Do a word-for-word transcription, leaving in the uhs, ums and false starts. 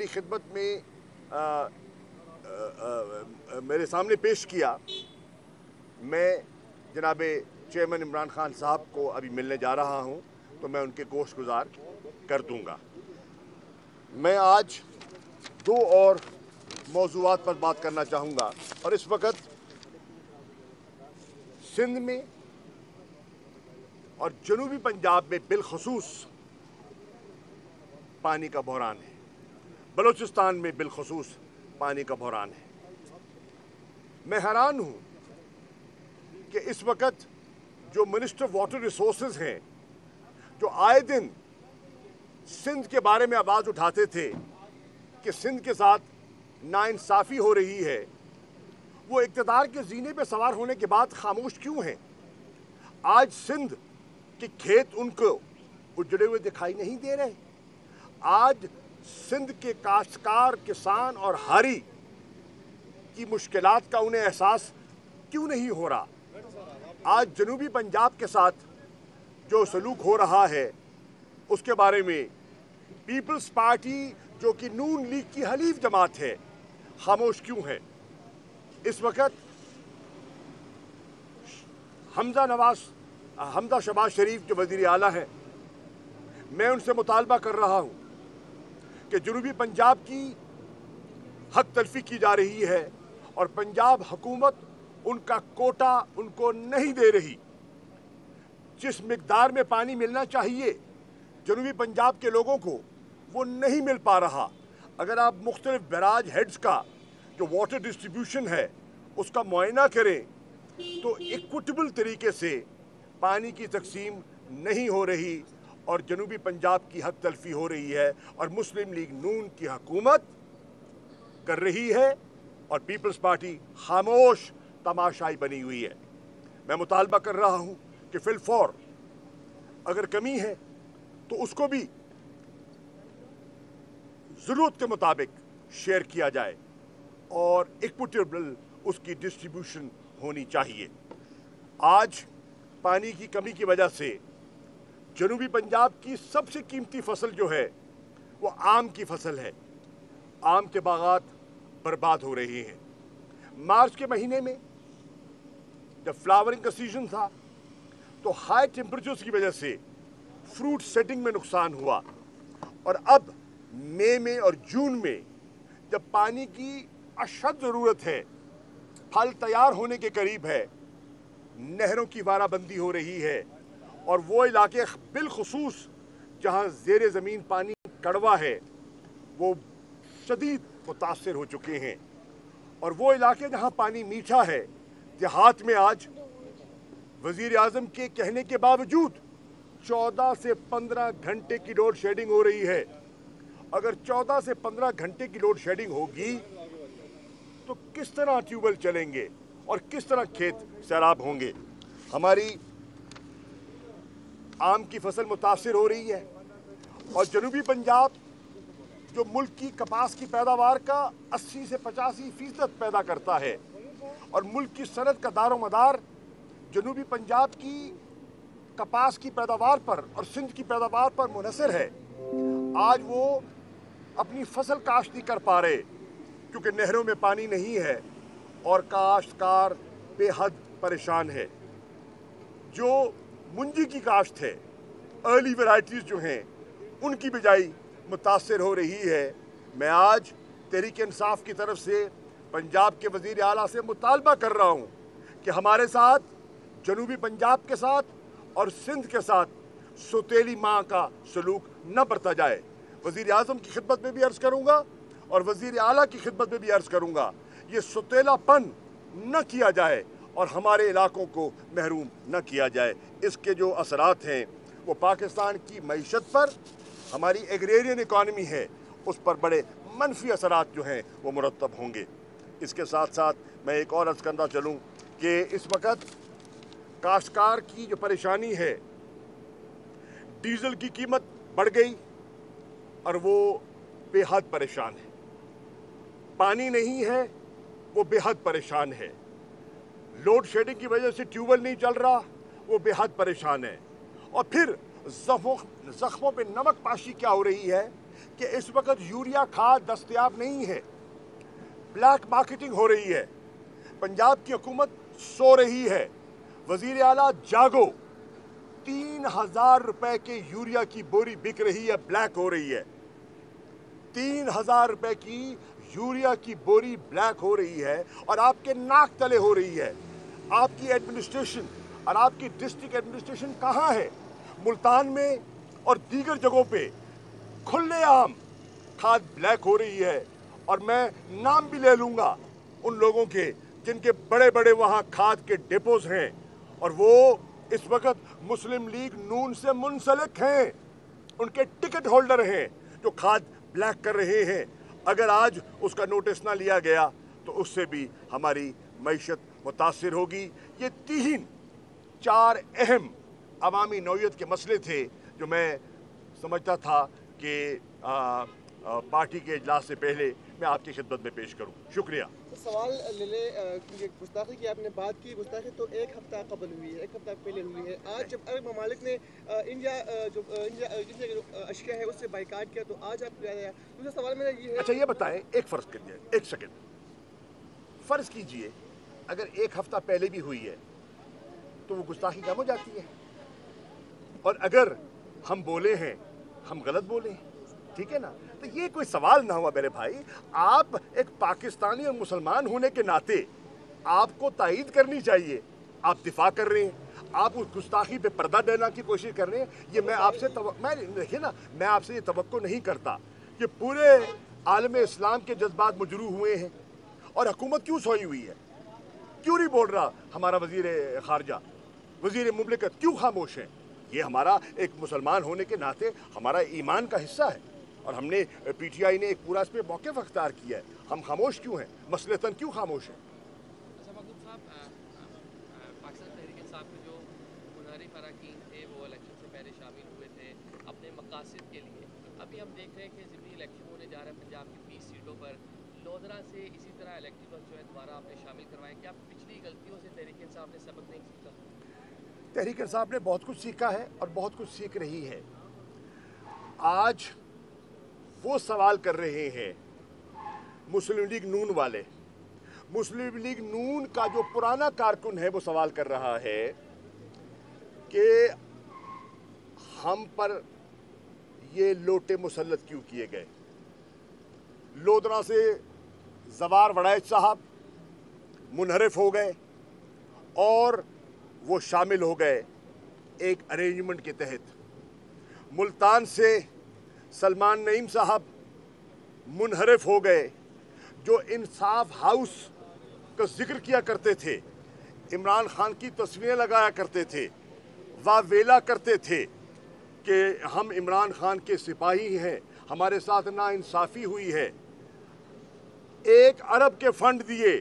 मेरी खिदमत में आ, आ, आ, आ, मेरे सामने पेश किया। मैं जनाब चेयरमैन इमरान खान साहब को अभी मिलने जा रहा हूँ, तो मैं उनके कोष गुजार कर दूँगा। मैं आज दो और मौजूदात पर बात करना चाहूँगा और इस वक्त सिंध में और जनूबी पंजाब में बिलखसूस पानी का बहरान है, बलूचिस्तान में बिलखसूस पानी का बहरान है। मैं हैरान हूँ कि इस वक्त जो मिनिस्टर वाटर रिसोर्सेज हैं, जो आए दिन सिंध के बारे में आवाज़ उठाते थे कि सिंध के साथ नाइंसाफ़ी हो रही है, वो इक़्तिदार के जीने पे सवार होने के बाद खामोश क्यों हैं? आज सिंध के खेत उनको उजड़े हुए दिखाई नहीं दे रहे। आज सिंध के काश्तकार, किसान और हारी की मुश्किलात का उन्हें एहसास क्यों नहीं हो रहा? आज जनूबी पंजाब के साथ जो सलूक हो रहा है, उसके बारे में पीपल्स पार्टी, जो कि नून लीग की हलीफ जमात है, खामोश क्यों है? इस वक्त हमजा नवाज हमजा शहबाज शरीफ जो वज़ीर आला हैं, मैं उनसे मुतालबा कर रहा हूँ कि जनूबी पंजाब की हक तलफी की जा रही है और पंजाब हुकूमत उनका कोटा उनको नहीं दे रही। जिस मिकदार में पानी मिलना चाहिए जनूबी पंजाब के लोगों को, वो नहीं मिल पा रहा। अगर आप मुख्तलिफ बैराज हेड्स का जो वाटर डिस्ट्रीब्यूशन है उसका मुआयना करें तो इक्विटेबल तरीके से पानी की तकसीम नहीं हो रही और जनूबी पंजाब की हक तलफी हो रही है और मुस्लिम लीग नून की हुकूमत कर रही है और पीपल्स पार्टी खामोश तमाशाई बनी हुई है। मैं मुतालबा कर रहा हूँ कि फिलफौर अगर कमी है तो उसको भी ज़रूरत के मुताबिक शेयर किया जाए और इक्विटेबल उसकी डिस्ट्रीब्यूशन होनी चाहिए। आज पानी की कमी की वजह से जनूबी पंजाब की सबसे कीमती फसल जो है वो आम की फसल है। आम के बागात बर्बाद हो रहे हैं। मार्च के महीने में जब फ्लावरिंग का सीजन था तो हाई टेम्परेचर्स की वजह से फ्रूट सेटिंग में नुकसान हुआ और अब मई में और जून में जब पानी की अशद ज़रूरत है, फल तैयार होने के करीब है, नहरों की वाराबंदी हो रही है और वो इलाके बिलखसूस जहाँ ज़ेरे ज़मीन पानी कड़वा है वो शदीद मुतासर हो चुके हैं और वो इलाके जहाँ पानी मीठा है, देहात में आज वज़ीर आज़म के कहने के बावजूद चौदह से पंद्रह घंटे की लोड शेडिंग हो रही है। अगर चौदह से पंद्रह घंटे की लोड शेडिंग होगी तो किस तरह ट्यूबवेल चलेंगे और किस तरह खेत सैराब होंगे? हमारी आम की फसल मुतासर हो रही है और जनूबी पंजाब जो मुल्क की कपास की पैदावार का अस्सी से पचासी फीसद पैदा करता है और मुल्क की सनत का दारोमदार जनूबी पंजाब की कपास की पैदावार पर और सिंध की पैदावार पर मुनहसर है, आज वो अपनी फसल काश्त नहीं कर पा रहे क्योंकि नहरों में पानी नहीं है और काश्तकार बेहद परेशान है। जो मुंजी की काश्त है, अर्ली वैरायटीज़ जो हैं, उनकी बिजाई मुतासर हो रही है। मैं आज तहरीक इंसाफ की तरफ से पंजाब के वज़ीर आला से मुतालबा कर रहा हूँ कि हमारे साथ, जनूबी पंजाब के साथ और सिंध के साथ सौतेली माँ का सलूक न बरता जाए। वज़ीर आज़म की खिदमत में भी अर्ज़ करूँगा और वज़ीर आला की खिदमत में भी अर्ज़ करूँगा, ये सौतेलापन न किया जाए और हमारे इलाकों को महरूम न किया जाए। इसके जो असरात हैं वो पाकिस्तान की मईशत पर, हमारी एग्रेरियन इकानमी है उस पर बड़े मनफी असरात जो हैं वो मुरतब होंगे। इसके साथ साथ मैं एक और अर्ज़ करना चलूँ कि इस वक्त काश्तकार की जो परेशानी है, डीज़ल की कीमत बढ़ गई और वो बेहद परेशान है। पानी नहीं है, वो बेहद परेशान है। लोड शेडिंग की वजह से ट्यूबवेल नहीं चल रहा, वो बेहद परेशान है। और फिर ज़ख्मों ज़ख्मों पे नमक पाशी क्या हो रही है, कि इस वक्त यूरिया खाद दस्तियाब नहीं है, ब्लैक मार्केटिंग हो रही है, पंजाब की हुकूमत सो रही है। वजीर आला जागो, तीन हज़ार रुपये के यूरिया की बोरी बिक रही है, ब्लैक हो रही है। तीन हज़ार रुपये की यूरिया की बोरी ब्लैक हो रही है और आपके नाक तले हो रही है। आपकी एडमिनिस्ट्रेशन और आपकी डिस्ट्रिक्ट एडमिनिस्ट्रेशन कहाँ है? मुल्तान में और दीगर जगहों पे खुलेआम खाद ब्लैक हो रही है। और मैं नाम भी ले लूँगा उन लोगों के जिनके बड़े बड़े वहाँ खाद के डिपोज हैं और वो इस वक्त मुस्लिम लीग नून से मुंसलिक हैं, उनके टिकट होल्डर हैं जो खाद ब्लैक कर रहे हैं। अगर आज उसका नोटिस ना लिया गया तो उससे भी हमारी मैशत मुतासिर होगी। ये तीन चार अहम अवामी नौयत के मसले थे जो मैं समझता था कि आ, आ, पार्टी के इजलास से पहले मैं आपकी खिदमत में पेश करूँ। शुक्रिया। सवाल ले ले कि गुस्ताखी की आपने बात की, गुस्ताखी तो एक हफ्ता कबल हुई है, एक हफ्ता पहले हुई है। आज जब अरब ममालिक ने इंडिया जो इंडिया जिसने जो अशिया है उससे बाइकाट किया तो आज आप ले आया। दूसरा सवाल मेरा ये है, अच्छा ये बताएं, एक फ़र्ज़ करिए, एक सेकेंड फ़र्ज कीजिए अगर एक हफ्ता पहले भी हुई है तो वो गुस्ताखी कम हो जाती है। और अगर हम बोले हैं, हम गलत बोले हैं, ठीक है ना, तो ये कोई सवाल ना हुआ मेरे भाई। आप एक पाकिस्तानी और मुसलमान होने के नाते आपको तायीद करनी चाहिए। आप दिफा कर रहे हैं, आप उस गुस्ताखी पे पर्दा डालने की कोशिश कर रहे हैं। ये मैं आपसे तव... मैं देखिए ना मैं आपसे ये तवक्को नहीं करता कि पूरे आलम इस्लाम के जज्बात मजरूह हुए हैं और हुकूमत क्यों सोई हुई है, क्यों नहीं बोल रहा हमारा वजीर खारजा, वजीर मुमलिकत क्यों खामोश हैं। ये हमारा एक मुसलमान होने के नाते हमारा ईमान का हिस्सा है और हमने पीटीआई ने एक पूरा इस पर मौक़िफ़ अख्तियार किया है। हम खामोश क्यों हैं, मसलतन क्यों खामोश हैं? अच्छा मक़दूम साहब, पाकिस्तान तहरीक-ए-इंसाफ के जो मुनारी फ़राकीन थे वो इलेक्शन से पहले शामिल हुए थे अपने मकासद के लिए। अभी हम देख रहे हैं कि ज़िमनी इलेक्शन होने जा रहा है पंजाब की बीस सीटों पर, लोधरा से इसी तरह इलेक्टिव जो है दोबारा आपने शामिल करवाएँ। क्या पिछली गलतियों से तहरीक-ए-इंसाफ ने सबक नहीं सीखा? तहरीक-ए-इंसाफ ने बहुत कुछ सीखा है और बहुत कुछ सीख रही है। आज वो सवाल कर रहे हैं मुस्लिम लीग नून वाले, मुस्लिम लीग नून का जो पुराना कारकुन है वो सवाल कर रहा है कि हम पर ये लोटे मुसलत क्यों किए गए। लोधरा से जवार वड़ैच साहब मुनहरिफ हो गए और वो शामिल हो गए एक अरेंजमेंट के तहत। मुल्तान से सलमान नईम साहब मुनहरिफ हो गए जो इंसाफ हाउस का जिक्र किया करते थे, इमरान खान की तस्वीरें लगाया करते थे, वावेला करते थे कि हम इमरान खान के सिपाही हैं, हमारे साथ नाइंसाफ़ी हुई है। एक अरब के फंड दिए।